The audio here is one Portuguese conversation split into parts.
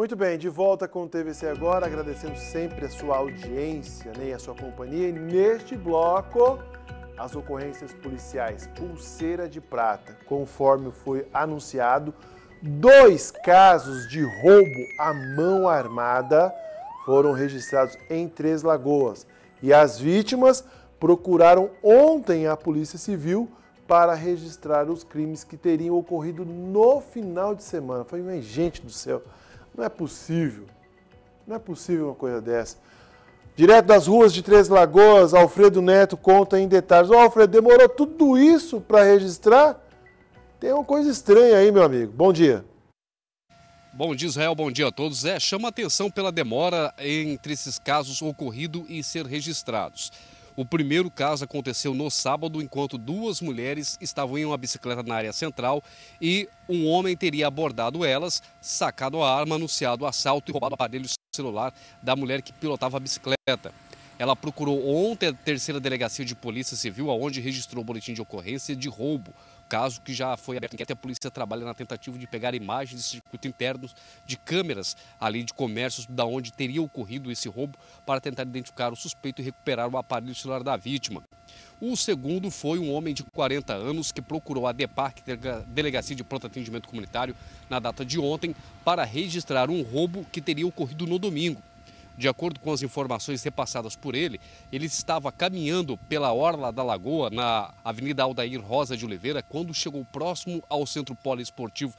Muito bem, de volta com o TVC agora, agradecendo sempre a sua audiência, né, e a sua companhia. E neste bloco, as ocorrências policiais, pulseira de prata, conforme foi anunciado, 2 casos de roubo à mão armada foram registrados em Três Lagoas. E as vítimas procuraram ontem a Polícia Civil para registrar os crimes que teriam ocorrido no final de semana. Eu falei, mas gente do céu, não é possível. Não é possível uma coisa dessa. Direto das ruas de Três Lagoas, Alfredo Neto conta em detalhes. Ô, Alfredo, demorou tudo isso para registrar? Tem uma coisa estranha aí, meu amigo. Bom dia. Bom dia, Israel. Bom dia a todos. Chama atenção pela demora entre esses casos ocorrido e ser registrados. O primeiro caso aconteceu no sábado, enquanto 2 mulheres estavam em uma bicicleta na área central e um homem teria abordado elas, sacado a arma, anunciado o assalto e roubado o aparelho celular da mulher que pilotava a bicicleta. Ela procurou ontem a 3ª Delegacia de Polícia Civil, onde registrou o boletim de ocorrência de roubo. Caso que já foi aberto, que a polícia trabalha na tentativa de pegar imagens de circuito interno de câmeras ali de comércios da onde teria ocorrido esse roubo para tentar identificar o suspeito e recuperar o aparelho celular da vítima. O segundo foi um homem de 40 anos que procurou a DEPAC, Delegacia de Pronto Atendimento Comunitário, na data de ontem para registrar um roubo que teria ocorrido no domingo. De acordo com as informações repassadas por ele, ele estava caminhando pela Orla da Lagoa, na Avenida Aldair Rosa de Oliveira, quando chegou próximo ao Centro Poliesportivo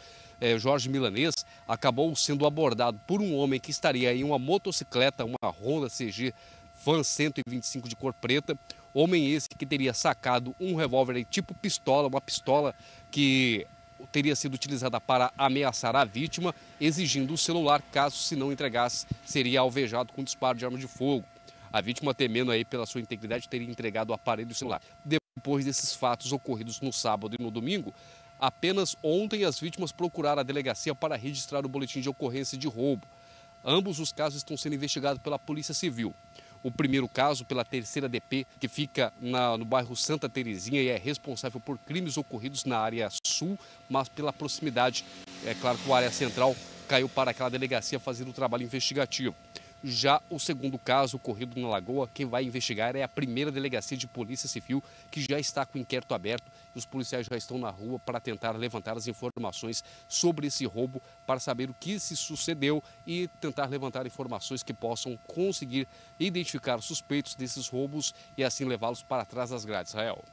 Jorge Milanês, acabou sendo abordado por um homem que estaria em uma motocicleta, uma Honda CG Fan 125 de cor preta, homem esse que teria sacado um revólver tipo pistola, uma pistola que teria sido utilizada para ameaçar a vítima, exigindo o celular, caso se não entregasse, seria alvejado com disparo de arma de fogo. A vítima, temendo aí pela sua integridade, teria entregado o aparelho do celular. Depois desses fatos ocorridos no sábado e no domingo, apenas ontem as vítimas procuraram a delegacia para registrar o boletim de ocorrência de roubo. Ambos os casos estão sendo investigados pela Polícia Civil. O primeiro caso pela 3ª DP, que fica no bairro Santa Terezinha e é responsável por crimes ocorridos na área sul, mas pela proximidade, é claro que a área central caiu para aquela delegacia fazendo o trabalho investigativo. Já o segundo caso ocorrido na Lagoa, quem vai investigar é a 1ª Delegacia de Polícia Civil, que já está com o inquérito aberto e os policiais já estão na rua para tentar levantar as informações sobre esse roubo, para saber o que se sucedeu e tentar levantar informações que possam conseguir identificar suspeitos desses roubos e assim levá-los para trás das grades. Israel.